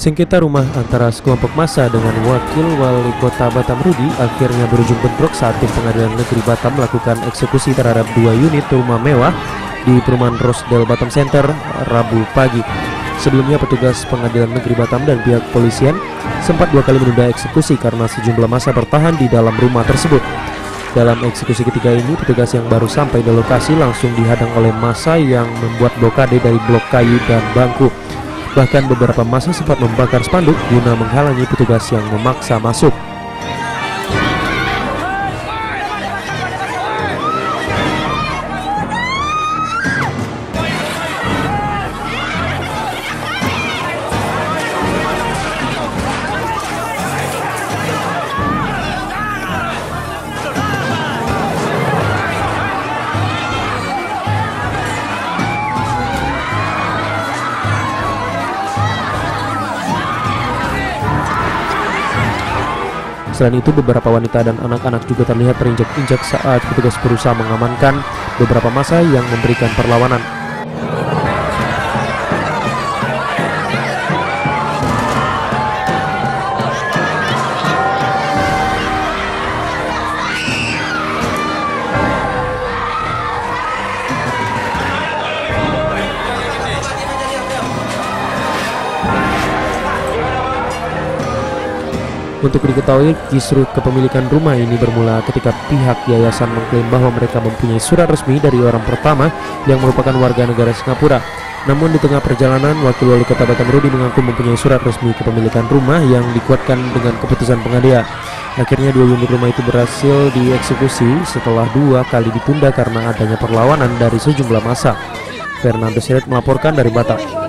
Sengketa rumah antara sekelompok massa dengan wakil wali kota Batam Rudi akhirnya berujung bentrok saat tim pengadilan negeri Batam melakukan eksekusi terhadap dua unit rumah mewah di perumahan Ros del Batam Center Rabu pagi. Sebelumnya petugas pengadilan negeri Batam dan pihak polisian sempat dua kali menunda eksekusi karena sejumlah massa bertahan di dalam rumah tersebut. Dalam eksekusi ketiga ini, petugas yang baru sampai di lokasi langsung dihadang oleh massa yang membuat blokade dari blok kayu dan bangku. Bahkan beberapa massa sempat membakar spanduk guna menghalangi petugas yang memaksa masuk. Selain itu, beberapa wanita dan anak-anak juga terlihat terinjak-injak saat petugas berusaha mengamankan beberapa massa yang memberikan perlawanan. Untuk diketahui, kisruh kepemilikan rumah ini bermula ketika pihak yayasan mengklaim bahwa mereka mempunyai surat resmi dari orang pertama yang merupakan warga negara Singapura. Namun di tengah perjalanan, wakil wali kota Batam Rudi mengaku mempunyai surat resmi kepemilikan rumah yang dikuatkan dengan keputusan pengadilan. Akhirnya dua unit rumah itu berhasil dieksekusi setelah dua kali ditunda karena adanya perlawanan dari sejumlah massa. Fernando Siregar melaporkan dari Batam.